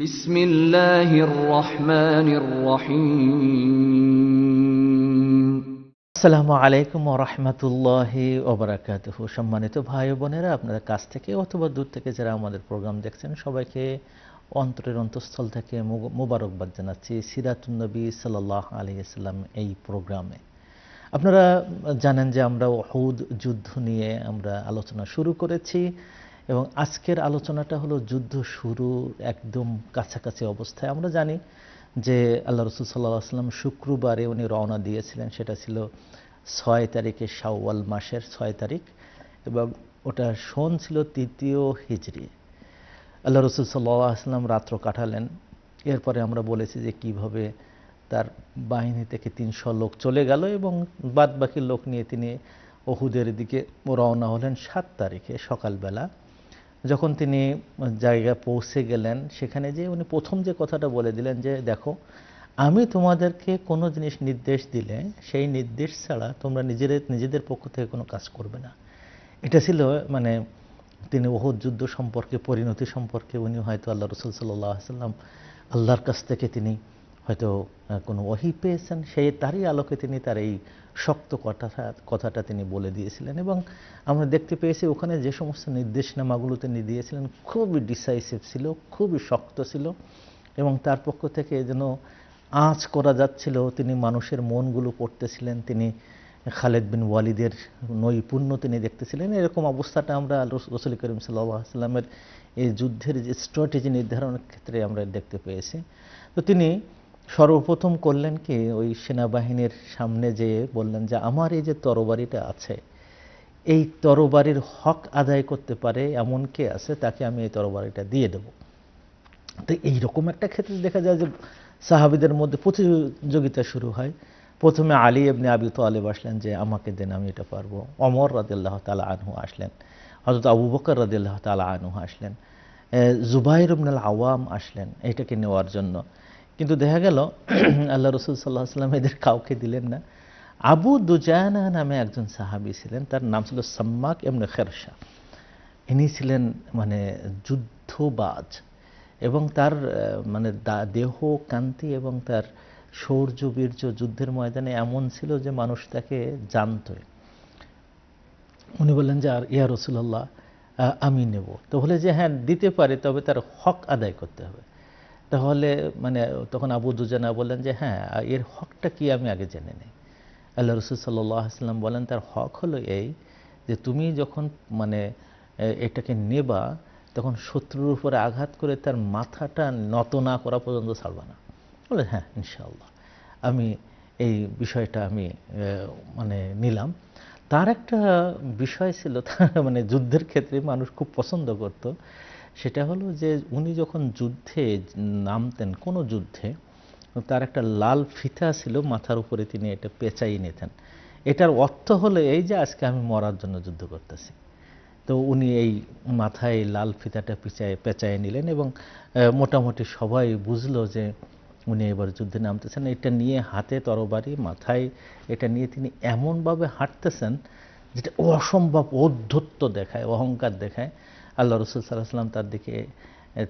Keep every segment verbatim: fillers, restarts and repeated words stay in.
بسم الله الرحمن الرحيم السلام عليكم ورحمة الله وبركاته সম্মানিত ভাই বোনেরা আপনারা কাছ থেকে অথবা দূর থেকে যারা আমাদের প্রোগ্রাম দেখছেন সবাইকে অন্তরের অন্তঃস্থল থেকে মোবারকবাদ জানাচ্ছি সিরাতুন্নবী সাল্লাল্লাহু আলাইহি ওয়াসাল্লাম এই প্রোগ্রামে আপনারা জানেন যে আমরা উহুদ যুদ্ধ নিয়ে আমরা আলোচনা শুরু করেছি এবং আজকের আলোচনাটা হলো যুদ্ধ শুরু একদম কাছাকাছি অবস্থায় আমরা জানি যে আল্লাহ রাসূল সাল্লাল্লাহু আলাইহি ওয়াসাল্লাম শুক্রবারে উনি রওনা দিয়েছিলেন সেটা ছিল ছয় তারিখে শাওয়াল মাসের ছয় তারিখ এবং ওটা সন ছিল তৃতীয় হিজরি আল্লাহ রাসূল সাল্লাল্লাহু আলাইহি ওয়াসাল্লাম রাত্র কাটালেন এরপরে আমরা বলেছি যে কিভাবে তার বাহিনী থেকে তিনশো লোক চলে গেল এবং বাদবাকি লোক নিয়ে তিনি উহুদের দিকে রওনা হলেন সাত তারিখে সকাল বেলা যখন তিনি জায়গা পৌঁছে গেলেন সেখানে যে উনি প্রথম যে কথাটা বলে দিলেন যে দেখো আমি তোমাদেরকে কোনো জিনিস নির্দেশ দিলে সেই নির্দেশ ছাড়া তোমরা নিজেদের নিজেদের পক্ষ থেকে কোনো কাজ করবে না এটা ছিল মানে তিনি উহুদ যুদ্ধ সম্পর্কে পরিণতি সম্পর্কে উনি হয়তো আল্লাহ রাসূল সাল্লাল্লাহু আলাইহি ওয়াসাল্লাম আল্লাহর কাছ থেকে তিনি হয়তো কোনো ওহী পেয়েছেন সেই তারই আলোকে তিনি তার এই শক্ত কথাটা কথাটা তিনি বলে দিয়েছিলেন এবং আমরা দেখতে পেয়েছি ওখানে যে সমস্ত নির্দেশনামাগুলো তিনি দিয়েছিলেন খুবই ডিসাইসিভ ছিল খুবই শক্ত ছিল এবং তার পক্ষ থেকে যেন আঁচ করা যাচ্ছিল তিনি মানুষের মনগুলো পড়তেছিলেন তিনি খালিদ বিন ওয়ালিদের নৈপুণ্য তিনি দেখতেছিলেন এরকম অবস্থাটা আমরা রাসূল করিম সাল্লাল্লাহু আলাইহি ওয়াসাল্লামের এই যুদ্ধের যে স্ট্র্যাটেজি নির্ধারণের ক্ষেত্রে আমরা দেখতে পেয়েছি তো তিনি সর্বপ্রথম করলেন কি ওই সেনাবাহিনীর সামনে যে বললেন যে আমার এই যে তরবারিটা আছে এই তরবারির হক আদায় করতে পারে এমন কে আছে তাকে আমি এই তরবারিটা দিয়ে দেব তো এই রকম একটা ক্ষেত্রে দেখা যায় যে সাহাবীদের মধ্যে প্রতিযোগিতা শুরু হয় প্রথমে আলী ইবনে আবি তালেব আসলেন যে আমাকে দেন আমি এটা পারবো ওমর রাদিয়াল্লাহু তাআলা আনহু আসলেন হযরত আবু বকর রাদিয়াল্লাহু তাআলা আনহু আসলেন জুবাইর ইবনুল আওয়াম আসলেন এটাকে নেওয়ার জন্য কিন্তু দেখা গেল আল্লাহ রাসূল সাল্লাল্লাহু আলাইহি ওয়াসাল্লাম এদের কাউকে দিলেন না আবু দুজানা নামে একজন সাহাবী ছিলেন তার নাম ছিল সাম্মাক ইবনে খারশা ইনি ছিলেন মানে যুদ্ধবাজ এবং তার মানে দেহ কান্তি এবং তার শৌর্য বীর্য যুদ্ধের ময়দানে এমন ছিল যে মানুষ তাকে জানতো উনি বললেন যে আর ইয়া রাসূলুল্লাহ আমি নেব তো বলে যে হ্যাঁ দিতে পারে তবে তার হক আদায় করতে হবে তাহলে মানে তখন আবু দুজানা বলেন যে হ্যাঁ এর হকটা কি আমি আগে জেনে নেই আল্লাহ রাসূল সাল্লাল্লাহু আলাইহি ওয়াসাল্লাম বলেন তার হক হলো এই যে তুমি যখন মানে এটাকে নেবা তখন শত্রুর উপরে আঘাত করে তার মাথাটা নত না করা পর্যন্ত ছাড়বা না বলে হ্যাঁ ইনশাআল্লাহ আমি এই বিষয়টা আমি মানে নিলাম তার একটা বিষয় ছিল মানে যুদ্ধের ক্ষেত্রে মানুষ খুব পছন্দ করত সেটা হলো যে উনি যখন যুদ্ধে নামতেন কোনো যুদ্ধে তার একটা লাল ফিতা ছিল মাথার উপরে তিনি এটা পেঁচাই নিতেন এটার অর্থ হলো এই যে আজকে আমি মরার জন্য যুদ্ধ করতেছি তো উনি এই মাথায় লাল ফিতাটা পেঁচায় পেঁচায় নিলেন এবং মোটামুটি সবাই বুঝলো যে উনি এবার যুদ্ধে নামতেছেন এটা নিয়ে হাতে তরবারি মাথায় এটা নিয়ে তিনি এমনভাবে হাঁটতেছেন যেটা অসম্ভব ঔদ্ধত্য দেখায় অহংকার দেখায় আল্লাহ রাসূল সাল্লাল্লাহু আলাইহি ওয়াসাল্লাম তার দিকে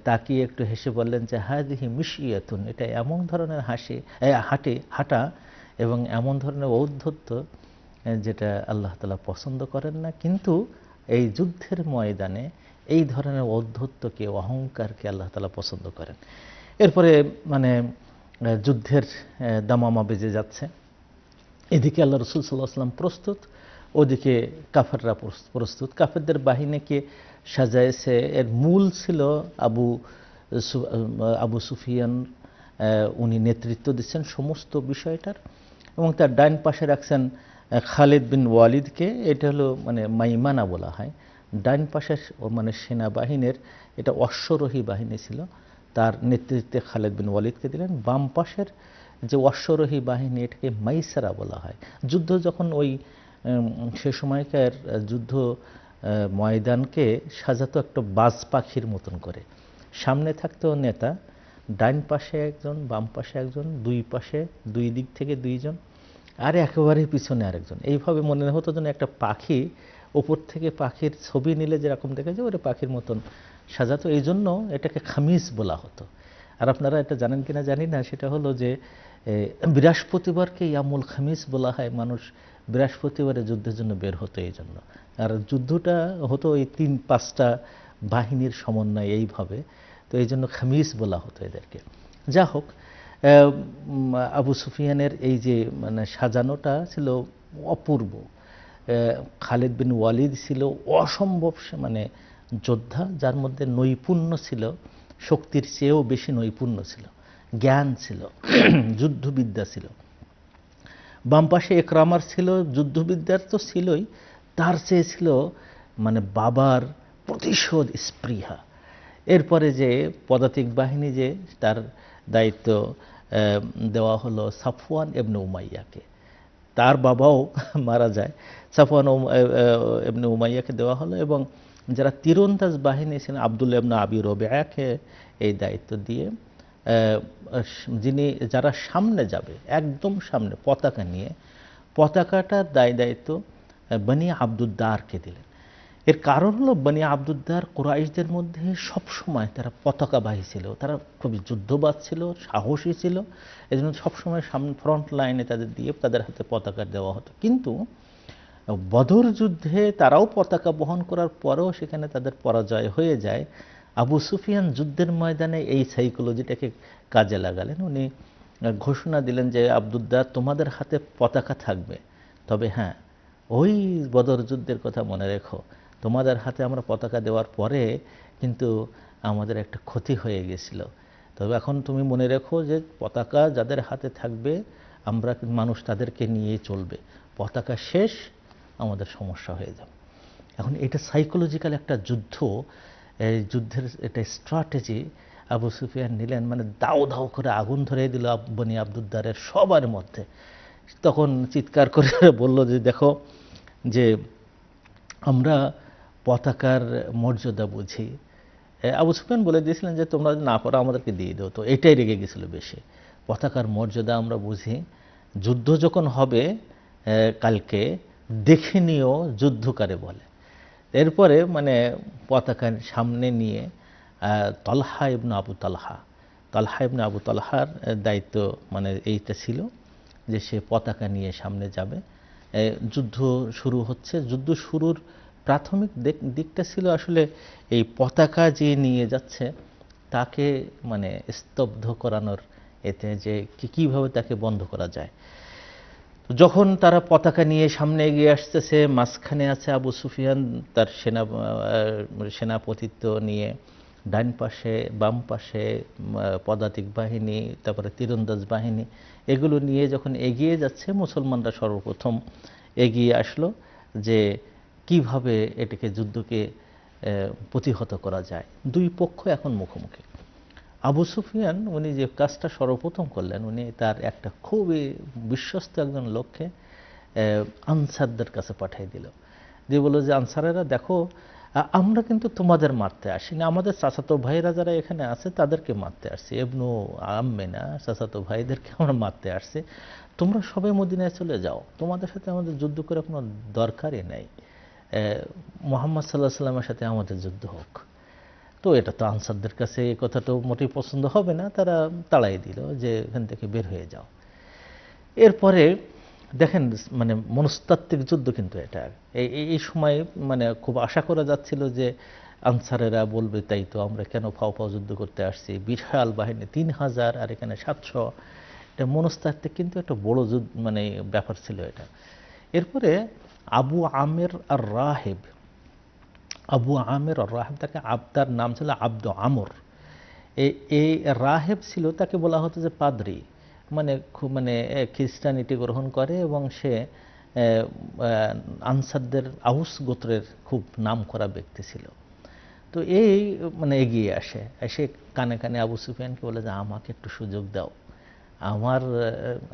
তাকিয়ে একটু হেসে বললেন যে হাযিহি মিশইয়াতুন এটা এমন ধরনের হাসি হাঁটে হাঁটা এবং এমন ধরনের ঔদ্ধত্য যেটা আল্লাহ তাআলা পছন্দ করেন না কিন্তু এই যুদ্ধের ময়দানে এই ধরনের ঔদ্ধত্যকে অহংকারকে আল্লাহ তাআলা পছন্দ করেন এরপরে মানে যুদ্ধের দামামা বেজে যাচ্ছে এদিকে আল্লাহ রাসূল সাল্লাল্লাহু আলাইহি ওয়াসাল্লাম প্রস্তুত ওদিকে কাফেররা প্রস্তুত কাফেরদের বাহিনীকে সাজায়েছে এর মূল ছিল আবু আবু সুফিয়ান উনি নেতৃত্ব দিচ্ছেন সমস্ত বিষয়টার এবং তার ডান পাশে রাখছেন খালিদ বিন ওয়ালিদকে এটা হলো মানে মাইমানা বলা হয় ডান পাশের মানে সেনাবাহিনীর এটা অশ্বরোহী বাহিনী ছিল তার নেতৃত্বে খালিদ বিন ওয়ালিদকে দিলেন বাম পাশের যে অশ্বরোহী বাহিনী এটাকে মাইসারা বলা হয় যুদ্ধ যখন ওই সে সময়কার যুদ্ধ ময়দানকে সাজাতো একটা বাজ পাখির মতন করে সামনে থাকতো নেতা ডান পাশে একজন বাম পাশে একজন দুই পাশে দুই দিক থেকে দুইজন আর একেবারে পিছনে আরেকজন এইভাবে মনে হতো যেন একটা পাখি ওপর থেকে পাখির ছবি নিলে যেরকম দেখা যায় ওটা পাখির মতন সাজাতো এই জন্য এটাকে খামিজ বলা হতো আর আপনারা এটা জানেন কিনা জানি না, সেটা হলো যে বৃহস্পতিবারকে ইয়ামুল খামিস বলা হয়। মানুষ বৃহস্পতিবারে যুদ্ধের জন্য বের হতো এই জন্য। আর যুদ্ধটা হতো এই তিন পাঁচটা বাহিনীর সমন্বয় এইভাবে, তো এই জন্য খামিস বলা হতো এদেরকে। যা হোক, আবু সুফিয়ানের এই যে মানে সাজানোটা ছিল অপূর্ব। খালিদ বিন ওয়ালিদ ছিল অসম্ভব মানে যোদ্ধা, যার মধ্যে নৈপুণ্য ছিল, শক্তির চেয়েও বেশি নৈপুণ্য ছিল, জ্ঞান ছিল, যুদ্ধবিদ্যা ছিল। বাম পাশে একরামার ছিল, যুদ্ধবিদ্যার তো ছিলই, তার চেয়ে ছিল মানে বাবার প্রতিশোধ স্পৃহা। এরপরে যে পদাতিক বাহিনী যে তার দায়িত্ব দেওয়া হলো সাফওয়ান ইবনে উমাইয়াকে, তার বাবাও মারা যায়, সাফওয়ান ইবনে উমাইয়াকে দেওয়া হলো। এবং যারা তীরন্দাজ বাহিনী ছিলেন আবদুল্লাহ ইবনে আবি রবিয়াকে এই দায়িত্ব দিয়ে, যিনি যারা সামনে যাবে একদম সামনে পতাকা নিয়ে, পতাকাটার দায় দায়িত্ব বনি আব্দুদ্দারকে দিলেন। এর কারণ হলো বনি আব্দুদ্দার কুরাইশদের মধ্যে সবসময় তারা পতাকাবাহী ছিল, তারা খুবই যুদ্ধবাজ ছিল, সাহসী ছিল, এই জন্য সবসময় সামনে ফ্রন্ট লাইনে তাদের দিয়ে তাদের হাতে পতাকা দেওয়া হতো। কিন্তু বদর যুদ্ধে তারাও পতাকা বহন করার পরেও সেখানে তাদের পরাজয় হয়ে যায়। আবু সুফিয়ান যুদ্ধের ময়দানে এই সাইকোলজিটাকে কাজে লাগালেন। উনি ঘোষণা দিলেন যে আব্দুদ্দার, তোমাদের হাতে পতাকা থাকবে, তবে হ্যাঁ ওই বদর যুদ্ধের কথা মনে রেখো, তোমাদের হাতে আমরা পতাকা দেওয়ার পরে কিন্তু আমাদের একটা ক্ষতি হয়ে গেছিল, তবে এখন তুমি মনে রেখো যে পতাকা যাদের হাতে থাকবে আমরা মানুষ তাদেরকে নিয়ে চলবে, পতাকা শেষ আমাদের সমস্যা হয়ে যাবে। এখন এটা সাইকোলজিক্যাল একটা যুদ্ধ, যুদ্ধের এটা স্ট্র্যাটেজি আবু সুফিয়ান নিলেন। মানে দাও দাও করে আগুন ধরিয়ে দিল বনি আব্দুদ্দারের সবার মধ্যে। তখন চিৎকার করে বলল যে দেখো যে আমরা পতাকার মর্যাদা বুঝি। আবু সুফিয়ান বলে দিয়েছিলেন যে তোমরা না পারো আমাদেরকে দিয়ে দাও, তো এটাই রেগে গেছিলো বেশি। পতাকার মর্যাদা আমরা বুঝি, যুদ্ধ যখন হবে কালকে দেখে নিও যুদ্ধকারে বলে। এরপরে মানে পতাকা সামনে নিয়ে তালহা ইবনে আবু তালহা, তালহা ইবনে আবু তালহার দায়িত্ব মানে এইটা ছিল যে সে পতাকা নিয়ে সামনে যাবে। যুদ্ধ শুরু হচ্ছে, যুদ্ধ শুরুর প্রাথমিক দিকটা ছিল আসলে এই পতাকা যে নিয়ে যাচ্ছে তাকে মানে স্তব্ধ করানোর, এতে যে কীভাবে তাকে বন্ধ করা যায়। যখন তারা পতাকা নিয়ে সামনে এগিয়ে আসতেছে, মাঝখানে আছে আবু সুফিয়ান তার সেনা সেনাপতিত্ব নিয়ে, ডান পাশে বাম পাশে পদাতিক বাহিনী, তারপরে তীরন্দাজ বাহিনী, এগুলো নিয়ে যখন এগিয়ে যাচ্ছে, মুসলমানরা সর্বপ্রথম এগিয়ে আসলো যে কিভাবে এটাকে যুদ্ধকে প্রতিহত করা যায়। দুই পক্ষ এখন মুখোমুখি। আবু সুফিয়ান উনি যে কাজটা সর্বপ্রথম করলেন, উনি তার একটা খুবই বিশ্বস্ত একজন লোককে আনসারদের কাছে পাঠিয়ে দিল, যে বলল যে আনসারেরা দেখো, আমরা কিন্তু তোমাদের মারতে আসিনি, আমাদের চাচাতো ভাইরা যারা এখানে আছে তাদেরকে মারতে আসছি, ইবনু আম্মিনা চাচাতো ভাইদেরকে আমরা মারতে আসছি, তোমরা সবাই মদিনায় চলে যাও, তোমাদের সাথে আমাদের যুদ্ধ করে কোনো দরকারই নাই, মুহাম্মদ সাল্লাহ সাল্লামের সাথে আমাদের যুদ্ধ হোক। তো এটা তো আনসারদের কাছে এই কথাটাও মোটেই পছন্দ হবে না, তারা তাড়াই দিল যে এখান থেকে বের হয়ে যাও। এরপরে দেখেন মানে মনস্তাত্ত্বিক যুদ্ধ কিন্তু এটা। এই এই সময়ে মানে খুব আশা করা যাচ্ছিল যে আনসারেরা বলবে তাই তো, আমরা কেন ফাও ফাও যুদ্ধ করতে আসছি, বিশাল বাহিনী তিন হাজার আর এখানে সাতশো, এটা মনস্তাত্ত্বিক কিন্তু একটা বড় যুদ্ধ মানে ব্যাপার ছিল এটা। এরপরে আবু আমের আর রাহেব, আবু আমের আর রাহেব, তাকে আবদার নাম ছিল আব্দ আমর, এই রাহেব ছিল, তাকে বলা হতো যে পাদ্রি, মানে খুব মানে খ্রিস্টানিটি গ্রহণ করে এবং সে আনসারদের আউস গোত্রের খুব নাম করা ব্যক্তি ছিল। তো এই মানে এগিয়ে আসে, এসে কানে কানে আবু সুফিয়ানকে বলে যে আমাকে একটু সুযোগ দাও, আমার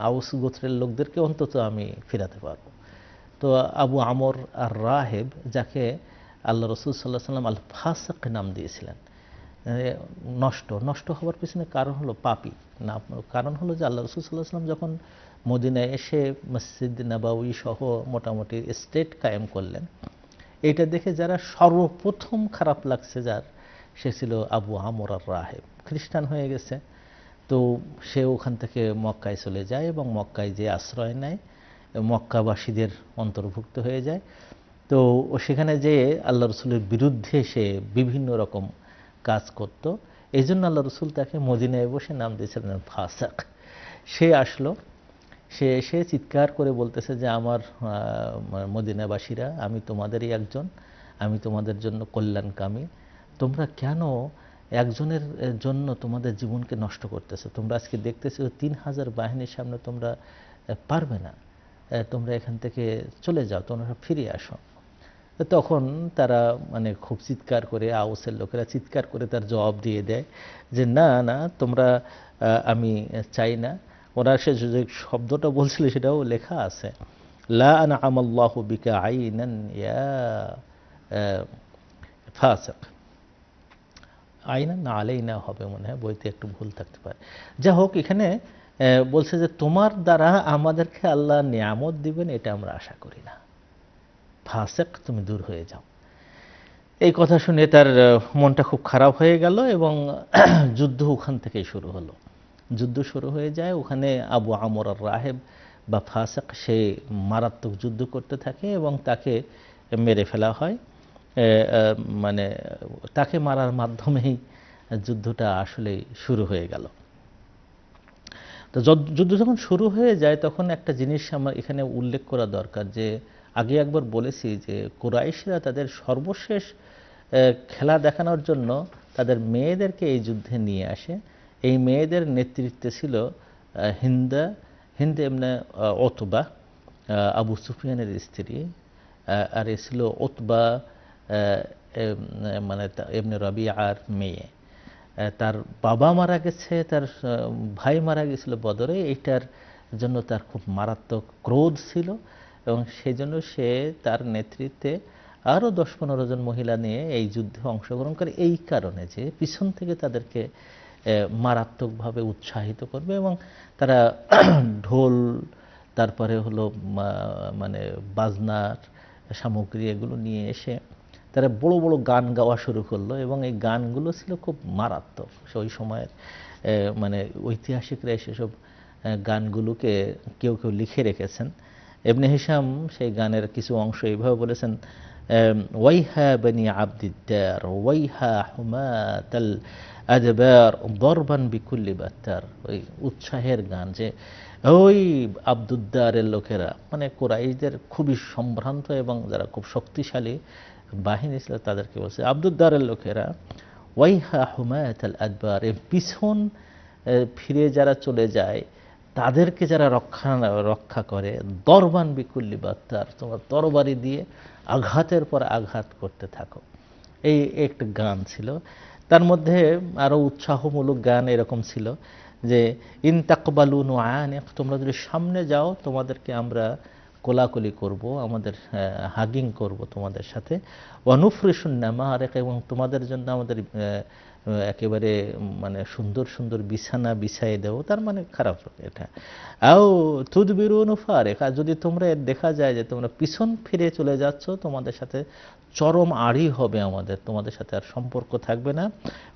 আউস গোত্রের লোকদেরকে অন্তত আমি ফিরাতে পারবো। তো আবু আমর আর রাহেব, যাকে আল্লাহ রসুল সাল্লাহ সাল্লাম আল ফাসিক নাম দিয়েছিলেন, নষ্ট নষ্ট হওয়ার পিছনে কারণ হলো পাপি না, কারণ হলো যে আল্লাহ রসুল সাল্লাহ সাল্লাম যখন মদিনায় এসে মসজিদ নববী সহ মোটামুটি স্টেট কায়েম করলেন, এটা দেখে যারা সর্বপ্রথম খারাপ লাগছে যার, সে ছিল আবু আমর আর রাহেব। খ্রিস্টান হয়ে গেছে, तो से ओखान थेके मक्काय चले जाए और मक्काय जे आश्रय नेय मक्काबासीदेर अंतर्भुक्त हो जाए। तो सेखाने जे आल्लाह रसूलेर बिरुद्धे से विभिन्न रकम काज करत एइजন্য আল্লাহ রাসূল তাকে মদিনায় বসে নাম দিয়েছিলেন ফাসিক। সে আসলো, সে এসে চিৎকার করে বলতেছে যে আমার মদিনাবাসীরা, আমি তোমাদেরই একজন, আমি তোমাদের জন্য কল্যাণকামী, তোমরা কেন একজনের জন্য তোমাদের জীবনকে নষ্ট করতেছো? তোমরা আজকে দেখতেছো তিন হাজার বাহিনীর সামনে তোমরা পারবে না, তোমরা এখান থেকে চলে যাও, তোমরা ফিরে আসো। তখন তারা মানে খুব চিৎকার করে, আওসের লোকেরা চিৎকার করে তার জবাব দিয়ে দেয় যে না না, তোমরা আমি চাই না। ওরা সে যে শব্দটা বলছিল সেটাও লেখা আছে, লা আনআমা আল্লাহু বিকা আইনান ইয়া ফাসিক। আইনান আলাইনা হবে মনে হয়, বইতে একটু ভুল থাকতে পারে। যা হোক, এখানে বলছে যে তোমার দ্বারা আমাদেরকে আল্লাহ নিয়ামত দিবেন এটা আমরা আশা করি না, ফাসিক তুমি দূর হয়ে যাও। এই কথা শুনে তার মনটা খুব খারাপ হয়ে গেল এবং যুদ্ধ ওখান থেকেই শুরু হলো। যুদ্ধ শুরু হয়ে যায়, ওখানে আবু আমর আর রাহেব বা ফাসিক সে মারাত্মক যুদ্ধ করতে থাকে এবং তাকে মেরে ফেলা হয়। মানে তাকে মারার মাধ্যমেই যুদ্ধটা আসলে শুরু হয়ে গেল। তো যুদ্ধ যখন শুরু হয়ে যায় তখন একটা জিনিস আমার এখানে উল্লেখ করা দরকার, যে আগে একবার বলেছি যে কুরাইশরা তাদের সর্বশেষ খেলা দেখানোর জন্য তাদের মেয়েদেরকে এই যুদ্ধে নিয়ে আসে। এই মেয়েদের নেতৃত্বে ছিল হিন্দা, হিন্দা এমনি উতবা আবু সুফিয়ানের স্ত্রী, আর এ ছিল উতবা মানে এমনি রবিআর মেয়ে। তার বাবা মারা গেছে, তার ভাই মারা গেছিল বদরে, এইটার জন্য তার খুব মারাত্মক ক্রোধ ছিল এবং সেজন্য সে তার নেতৃত্বে আরও দশ পনেরো জন মহিলা নিয়ে এই যুদ্ধে অংশগ্রহণ করে, এই কারণে যে পিছন থেকে তাদেরকে মারাত্মকভাবে উৎসাহিত করবে। এবং তারা ঢোল, তারপরে হলো মানে বাজনার সামগ্রী, এগুলো নিয়ে এসে তারা বড় বড় গান গাওয়া শুরু করলো এবং এই গানগুলো ছিল খুব মারাত্মক। সেই সময়ের মানে ঐতিহাসিকরা সেসব গানগুলোকে কেউ কেউ লিখে রেখেছেন। ইবনে হিশাম সেই গানের কিছু অংশ এইভাবে বলেছেন, ওয়াইহা বনি আব্দিদ্দার ওয়াইহা হুমাতাল আদবার দরবান বিকুল্লি বাত্তার। ওই উৎসাহের গান যে ওই আব্দুদ্দারের লোকেরা, মানে কুরাইশদের খুবই সম্ভ্রান্ত এবং যারা খুব শক্তিশালী বাহিনী ছিল তাদেরকে বলছে আব্দুদ্দারের লোকেরা, ওয়াইহা হুমাতাল আদবার, এর পিছন ফিরে যারা চলে যায় তাদেরকে যারা রক্ষা রক্ষা করে, দরবান বিকুল্লি বাত্তার, তোমরা তরবারি দিয়ে আঘাতের পর আঘাত করতে থাকো। এই একটা গান ছিল। তার মধ্যে আরও উৎসাহমূলক গান এরকম ছিল যে ইন তাকবালু নুআনিক, তোমরা যদি সামনে যাও তোমাদেরকে আমরা কোলাকুলি করব, আমাদের হাগিং করব তোমাদের সাথে, ওয়ানুফরিশুন নামারিক, এবং তোমাদের জন্য আমাদের একেবারে মানে সুন্দর সুন্দর বিছানা বিছাই দেবো। তার মানে খারাপ এটা, আও তুদবিরুন ফারিক, যদি তোমরা দেখা যায় যে তোমরা পিছন ফিরে চলে যাচ্ছ তোমাদের সাথে চরম আড়ি হবে আমাদের, তোমাদের সাথে আর সম্পর্ক থাকবে না,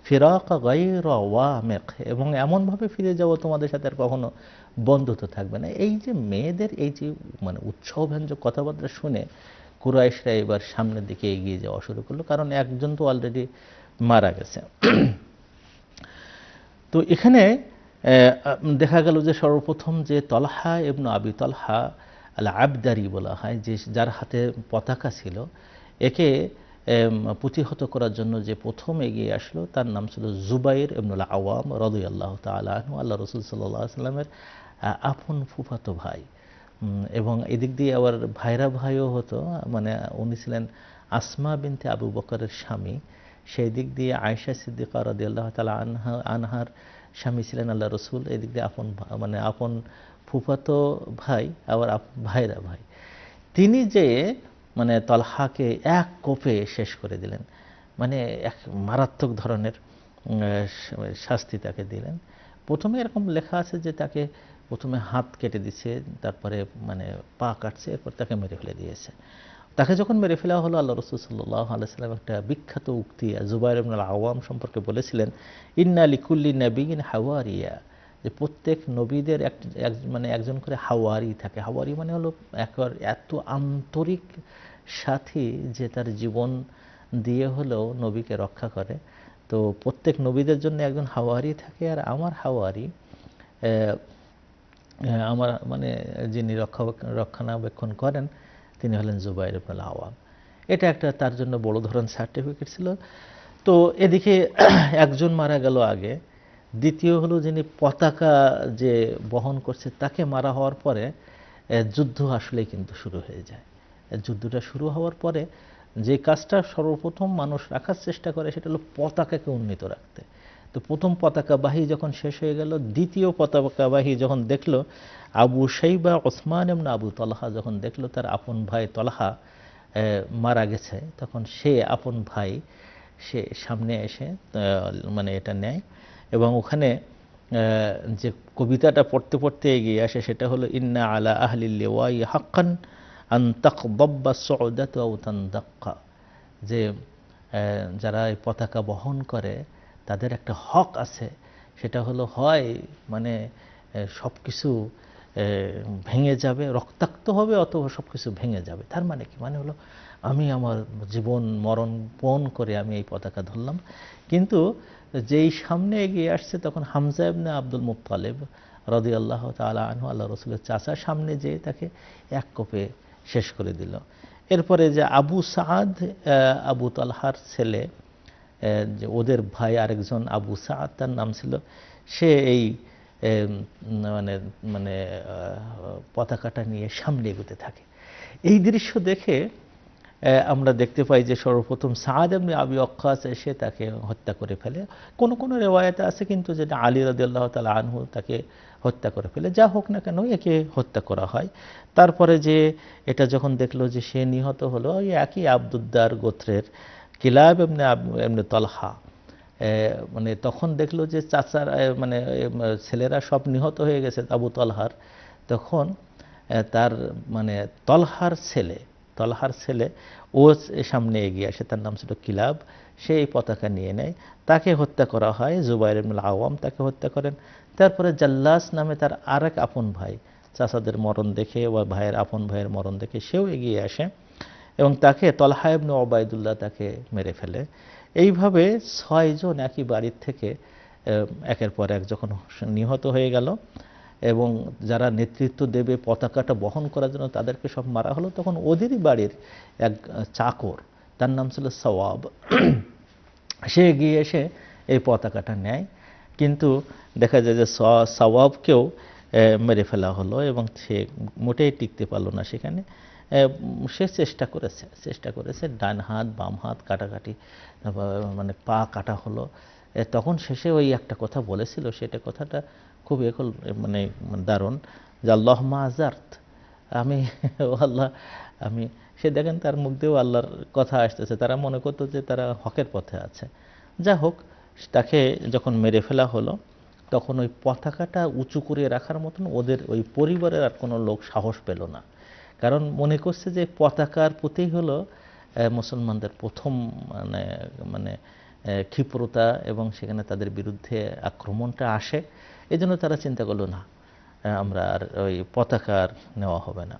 ফিরাকা গায়রা ওয়ামিক, এবং এমনভাবে ফিরে যাবো তোমাদের সাথে আর কখনো বন্ধুত্ব থাকবে না। এই যে মেয়েদের এই যে মানে উৎসাহব্যঞ্জক কথাবার্তা শুনে কুরাইশরা এবার সামনের দিকে এগিয়ে যাওয়া শুরু করলো, কারণ একজন তো অলরেডি মারা গেছে। তো এখানে দেখা গেল যে সর্বপ্রথম যে তলহা ইবনে আবি তলহা আল আবদারি বলা হয়, যে যার হাতে পতাকা ছিল, একে প্রতিহত করার জন্য যে প্রথম এগিয়ে আসলো তার নাম ছিল জুবাইর ইবনুল আওয়াম রাদিয়াল্লাহু তাআলা আনহু, আল্লাহ রাসূল সাল্লাল্লাহু আলাইহি সাল্লামের আপন ফুফাতো ভাই, এবং এদিক দিয়ে আবার ভাইরা ভাইও হতো। মানে উনি ছিলেন আসমা বিনতে আবু বকরের স্বামী, সেই দিক দিয়ে আয়েশা সিদ্দিকা রাদিয়াল্লাহু তাআলা আনহা আনহার স্বামী ছিলেন আল্লাহ রসুল, এদিক দিয়ে আপন মানে আপন ফুফাতো ভাই, আবার ভাইরা ভাই। তিনি যে মানে তলহাকে এক কোপে শেষ করে দিলেন, মানে এক মারাত্মক ধরনের শাস্তি তাকে দিলেন। প্রথমে এরকম লেখা আছে যে তাকে প্রথমে হাত কেটে দিচ্ছে, তারপরে মানে পা কাটছে, এরপর তাকে মেরে ফেলে দিয়েছে। তাকে যখন মেরে ফেলা হলো, আল্লাহ রসুল সাল্লাল্লাহু আলাইহি সাল্লাম একটা বিখ্যাত উক্তি জুবাইর ইবনুল আওয়াম সম্পর্কে বলেছিলেন, ইন্না লিকুল্লি নাবিয়্যিন হাওয়ারিয়া, যে প্রত্যেক নবীদের এক মানে একজন করে হাওয়ারি থাকে। হাওয়ারি মানে হলো একবার এত আন্তরিক সাথী যে তার জীবন দিয়ে হলেও নবীকে রক্ষা করে। তো প্রত্যেক নবীদের জন্য একজন হাওয়ারি থাকে, আর আমার হাওয়ারি আমার মানে যিনি রক্ষা রক্ষণাবেক্ষণ করেন তিনি হলেন জুবাইর ইবনে আওয়াম। এটা একটা তার জন্য বড় ধরনের সার্টিফিকেট ছিল। তো এদিকে একজন মারা গেল আগে, দ্বিতীয় হলো যিনি পতাকা যে বহন করছে তাকে মারা হওয়ার পরে যুদ্ধ আসলে কিন্তু শুরু হয়ে যায়। যুদ্ধটা শুরু হওয়ার পরে যে কাজটা সর্বপ্রথম মানুষ রাখার চেষ্টা করে সেটা হলো পতাকাকে উন্নত রাখতে। তো প্রথম পতাকাবাহী যখন শেষ হয়ে গেল, দ্বিতীয় পতাকাবাহী যখন দেখলো আবু শাইবা ওসমান ইবনে আবু তালহা যখন দেখলো তার আপন ভাই তালহা মারা গেছে, তখন সে আপন ভাই সে সামনে এসে মানে এটা নেয় এবং ওখানে যে কবিতাটা পড়তে পড়তে এগিয়ে আসে সেটা হলো ইন্না আলা আহলিল লিওয়াই হাক্কান আন তাকদাব্বা সুউদাতু আও তানদাক্কা, যে যারা এই পতাকা বহন করে তাদের একটা হক আছে, সেটা হলো হয় মানে সব কিছু ভেঙে যাবে, রক্তাক্ত হবে, অথবা সব কিছু ভেঙে যাবে। তার মানে কি মানে হলো আমি আমার জীবন মরণ পণ করে আমি এই পতাকা ধরলাম। কিন্তু যেই সামনে এগিয়ে আসছে তখন হামজা ইবনে আব্দুল মুত্তালিব রাদিয়াল্লাহু তাআলা আনহু আল্লাহ রসুলের চাচা সামনে যেয়ে তাকে এক কোপে শেষ করে দিল। এরপরে যে আবু সাদ আবু তালহার ছেলে যে ওদের ভাই আরেকজন আবু সাদ তার নাম ছিল, সে এই মানে মানে পতাকাটা নিয়ে সামনে এগোতে থাকে। এই দৃশ্য দেখে আমরা দেখতে পাই যে সর্বপ্রথম সাদ ইবনে আবি ওয়াক্কাস এসে তাকে হত্যা করে ফেলে। কোন কোন রেওয়ায়াতে আছে কিন্তু যেটা আলী রাদিয়াল্লাহু তাআলা আনহু তাকে হত্যা করে ফেলে। যা হোক না কেন একে হত্যা করা হয়। তারপরে যে এটা যখন দেখলো যে সে নিহত হলো, ওই একই আব্দুদ্দার গোত্রের কিলাব ইবনে ইবনে তালহা, মানে তখন দেখলো যে চাচার মানে ছেলেরা সব নিহত হয়ে গেছে আবু তালহার, তখন তার মানে তালহার ছেলে তালহার ছেলে ও সামনে এগিয়ে আসে, তার নাম ছিল কিলাব, সে এই পতাকা নিয়ে নেয়, তাকে হত্যা করা হয়। জুবাইর ইবনুল আওয়াম তাকে হত্যা করেন। তারপরে জাল্লাস নামে তার আরেক আপন ভাই, চাচাদের মরণ দেখে বা ভাইয়ের আপন ভাইয়ের মরণ দেখে সেও এগিয়ে আসে এবং তাকে তালহা ইবনে ওবাইদুল্লাহ তাকে মেরে ফেলে। এইভাবে ছয়জন একই বাড়ির থেকে একের পর এক যখন নিহত হয়ে গেল এবং যারা নেতৃত্ব দেবে পতাকাটা বহন করার জন্য তাদেরকে সব মারা হলো, তখন ওদেরই বাড়ির এক চাকর তার নাম ছিল সওয়াব, সে এগিয়ে এসে এই পতাকাটা নেয়, কিন্তু দেখা যায় যে সওয়াবকেও মেরে ফেলা হলো এবং সে মোটেই টিকতে পারলো না। সেখানে সে চেষ্টা করেছে চেষ্টা করেছে ডান হাত বাম হাত কাটাকাটি, মানে পা কাটা হলো। তখন শেষে ওই একটা কথা বলেছিল, সেটা কথাটা খুব এখন মানে দারুণ যে আল্লাহ মাজার্ত, আমি আল্লাহ আমি সে দেখেন তার মুখ দিয়েও আল্লাহর কথা আসতেছে, তারা মনে করতো যে তারা হকের পথে আছে। যা হোক তাকে যখন মেরে ফেলা হলো তখন ওই পতাকাটা উঁচু করে রাখার মতন ওদের ওই পরিবারের আর কোনো লোক সাহস পেল না, কারণ মনে করছে যে পতাকার প্রতি হলো মুসলমানদের প্রথম মানে মানে ক্ষিপ্রতা এবং সেখানে তাদের বিরুদ্ধে আক্রমণটা আসে। এই জন্য তারা চিন্তা করলো না আমরা আর ওই পতাকা আর নেওয়া হবে না।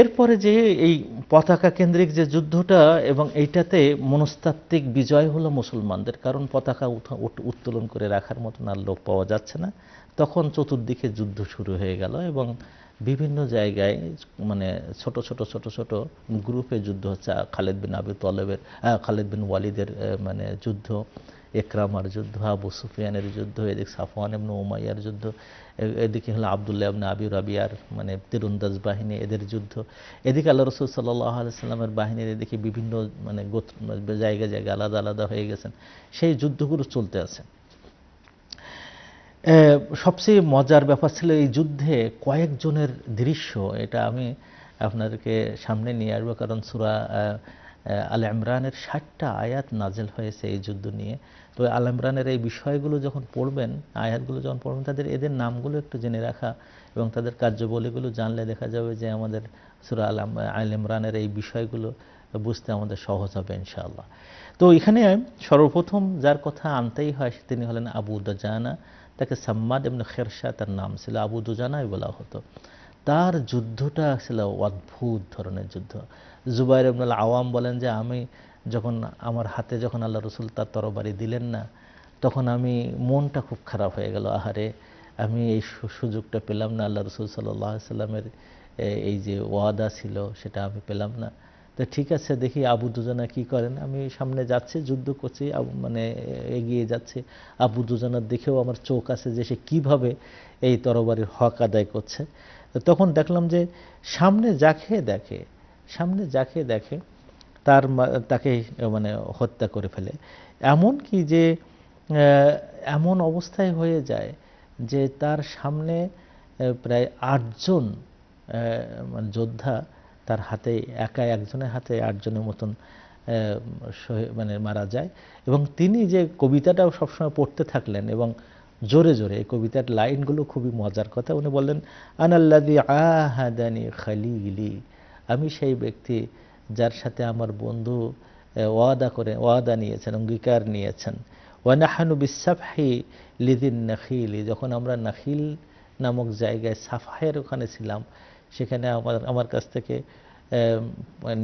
এরপরে যে এই পতাকা কেন্দ্রিক যে যুদ্ধটা এবং এইটাতে মনস্তাত্ত্বিক বিজয় হলো মুসলমানদের, কারণ পতাকা উত্তোলন করে রাখার মতন আর লোক পাওয়া যাচ্ছে না। তখন চতুর্দিকে যুদ্ধ শুরু হয়ে গেল এবং বিভিন্ন জায়গায় মানে ছোট ছোট ছোট ছোট গ্রুপে যুদ্ধ হচ্ছে। খালিদ বিন আবি তালেবের খালিদ বিন ওয়ালিদের মানে যুদ্ধ, একরামার যুদ্ধ, আবু সুফিয়ানের যুদ্ধ, এদিকে সাফওয়ান ইবনে উমাইয়ার যুদ্ধ, এদিকে হলো আবদুল্লাহ ইবনে আবি রাবিয়ার মানে তীরন্দাজ বাহিনী এদের যুদ্ধ, এদিকে আল্লাহ রাসূল সাল্লাল্লাহু আলাইহি সাল্লামের বাহিনীর এদিকে বিভিন্ন মানে জায়গা জায়গা আলাদা আলাদা হয়ে গেছেন, সেই যুদ্ধগুলো চলতে আছে। সবচেয়ে মজার ব্যাপার ছিল এই যুদ্ধে কয়েকজনের দৃশ্য, এটা আমি আপনাদেরকে সামনে নিয়ে আসবো, কারণ সূরা আল ইমরানের ষাটটা আয়াত নাজিল হয়েছে এই যুদ্ধ নিয়ে। তো আল ইমরানের এই বিষয়গুলো যখন পড়বেন, আয়াতগুলো যখন পড়বেন, তাদের এদের নামগুলো একটু জেনে রাখা এবং তাদের কার্যবলীগুলো জানলে দেখা যাবে যে আমাদের সূরা আল আল ইমরানের এই বিষয়গুলো বুঝতে আমাদের সহজ হবে ইনশাআল্লাহ। তো এখানে সর্বপ্রথম যার কথা আনতেই হয় তিনি হলেন আবু দাজানা ताके सम्माद इब्ने खिरशातेर नाम छिलो आबू दुजानाई बोला हतो। तार युद्धटा छिलो अद्भुत धरनेर युद्ध। जुबाइर इब्नुल आवाम बोलेन जे आमी যখন আমার হাতে যখন আল্লাহ রাসূল তার তরবারি দিলেন না তখন আমি মনটা খুব খারাপ হয়ে গেল, আহারে আমি এই সুযোগটা পেলাম না, আল্লাহ রাসূল সাল্লাল্লাহু আলাইহি সাল্লামের এই যে ওয়াদা ছিল সেটা আমি পেলাম না। তো ঠিক আছে দেখি আবু দুজানা কি করেন, আমি সামনে যাচ্ছি যুদ্ধ করছি মানে এগিয়ে যাচ্ছি, আবু দুজানার দেখেও আমার চোখ আছে যে সে কিভাবে এই তরবারির হক আদায় করছে। তো তখন দেখলাম যে সামনে যাকে দেখে সামনে যাকে দেখে তার তাকে মানে হত্যা করে ফেলে, এমন কি যে এমন অবস্থায় হয়ে যায় যে তার সামনে প্রায় আটজন মানে যোদ্ধা তার হাতে একা একজনের হাতে আটজনের মতন মানে মারা যায়। এবং তিনি যে কবিতাটাও সবসময় পড়তে থাকলেন এবং জোরে জোরে এই কবিতার লাইনগুলো খুবই মজার কথা। উনি বললেন আনাল্লাযী আহাদানি খলিলি, আমি সেই ব্যক্তি যার সাথে আমার বন্ধু ওয়াদা করে ওয়াদা নিয়েছেন অঙ্গীকার নিয়েছেন। ওয়া নাহনু বিসসাফহি লিযিন নাখিল, যখন আমরা নাখিল নামক জায়গায় সাফাহের ওখানে ছিলাম সেখানে আমার আমার কাছ থেকে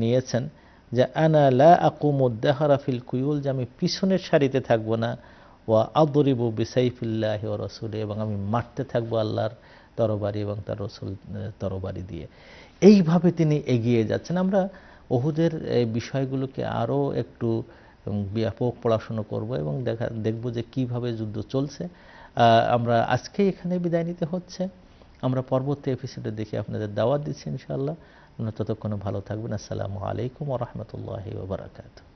নিয়েছেন যে আনা লা আকুমু দাহরা ফিল কুয়ুল, যে আমি পিছনের সারিতে থাকবো না। ওয়া আদরিবু বিসাইফিল্লাহি ওয়া রাসূলি, এবং আমি মারতে থাকবো আল্লাহর তরবারি এবং তার রসুল তরবারি দিয়ে। এইভাবে তিনি এগিয়ে যাচ্ছেন। আমরা ওহুদের এই বিষয়গুলোকে আরও একটু ব্যাপক পড়াশোনা করব এবং দেখা দেখব যে কীভাবে যুদ্ধ চলছে। আমরা আজকে এখানে বিদায় নিতে হচ্ছে, আমরা পরবর্তী এপিসোডে দেখে আপনাদের দাওয়াত দিচ্ছি ইনশাআল্লাহ। আপনারা ততক্ষণে ভালো থাকবেন। আসসালামু আলাইকুম ওয়া রাহমাতুল্লাহি ওয়া বারাকাতুহু।